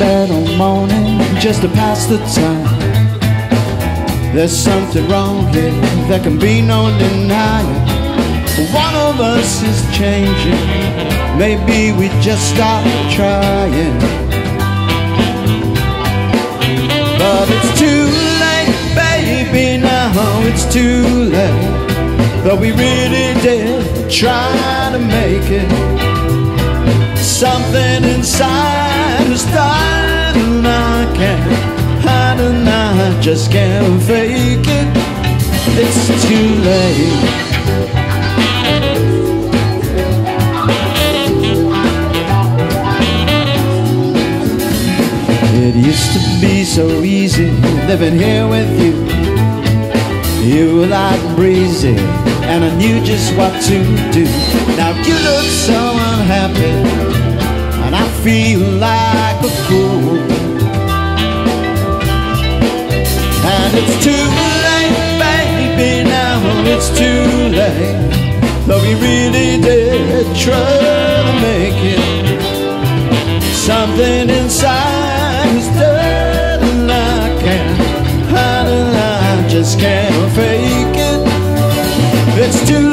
bed all morning just to pass the time. There's something wrong here, there can be no denying. One of us is changing, maybe we just stop trying. But it's too late, baby, now it's too late. But we really did try to make it. Something inside is dying, I can't hide and I just can't fake it. It's too late. It used to be so easy living here with you. You were light and breezy, and I knew just what to do. Now you look so unhappy, and I feel like a fool. And it's too late, baby, now it's too late. Though we really did try to make it. Something inside is dead and I can't hide and I just can't fake it. It's too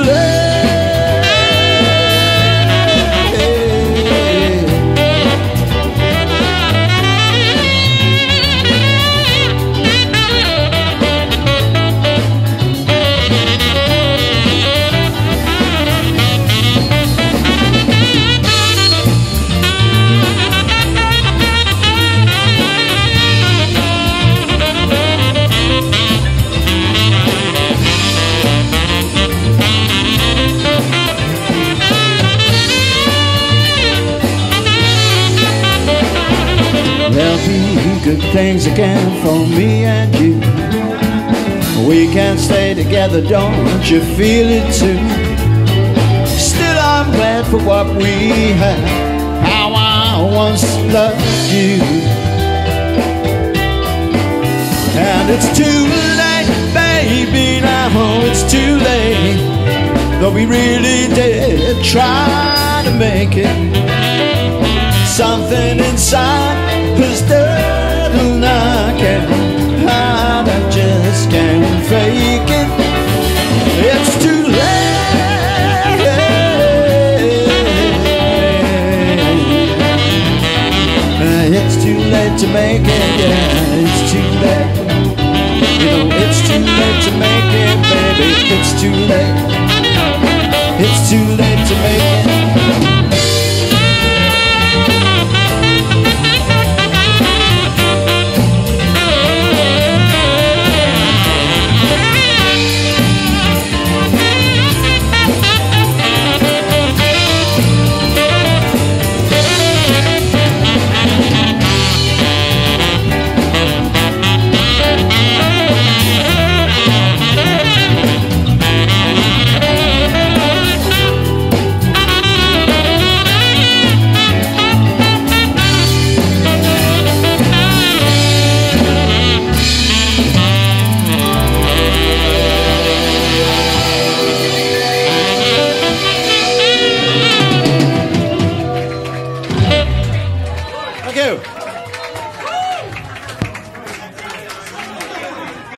good things again for me and you. We can stay together, don't you feel it too? Still I'm glad for what we had, how I once loved you. And it's too late, baby, now it's too late. Though we really did try to make it. Something inside